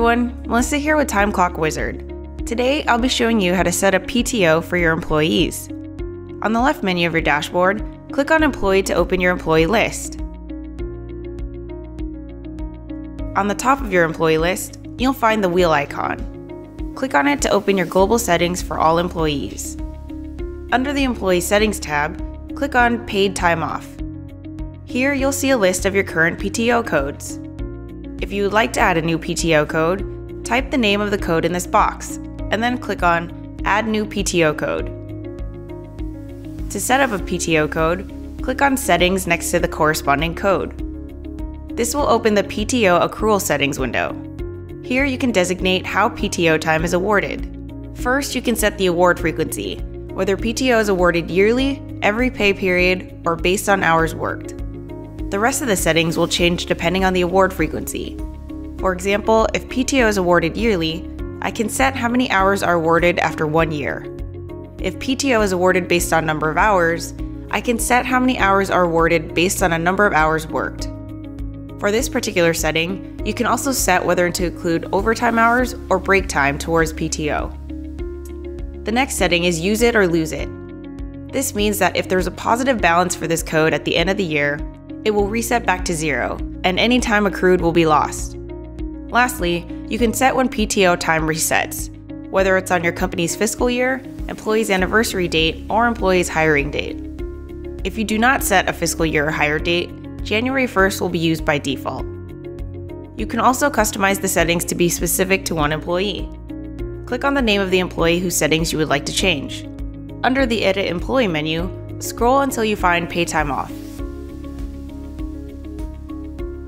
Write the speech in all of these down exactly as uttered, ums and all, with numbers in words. everyone, Melissa here with Time Clock Wizard. Today I'll be showing you how to set up P T O for your employees. On the left menu of your dashboard, click on Employee to open your employee list. On the top of your employee list, you'll find the wheel icon. Click on it to open your global settings for all employees. Under the Employee Settings tab, click on Paid Time Off. Here you'll see a list of your current P T O codes. If you would like to add a new P T O code, type the name of the code in this box, and then click on Add New P T O Code. To set up a P T O code, click on Settings next to the corresponding code. This will open the P T O Accrual Settings window. Here you can designate how P T O time is awarded. First, you can set the award frequency, whether P T O is awarded yearly, every pay period, or based on hours worked. The rest of the settings will change depending on the award frequency. For example, if P T O is awarded yearly, I can set how many hours are awarded after one year. If P T O is awarded based on number of hours, I can set how many hours are awarded based on a number of hours worked. For this particular setting, you can also set whether to include overtime hours or break time towards P T O. The next setting is Use It or Lose It. This means that if there's a positive balance for this code at the end of the year, it will reset back to zero, and any time accrued will be lost. Lastly, you can set when P T O time resets, whether it's on your company's fiscal year, employee's anniversary date, or employee's hiring date. If you do not set a fiscal year or hire date, January first will be used by default. You can also customize the settings to be specific to one employee. Click on the name of the employee whose settings you would like to change. Under the Edit Employee menu, scroll until you find Pay Time Off.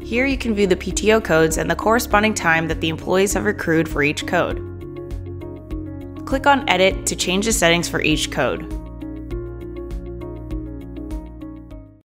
Here you can view the P T O codes and the corresponding time that the employees have accrued for each code. Click on Edit to change the settings for each code.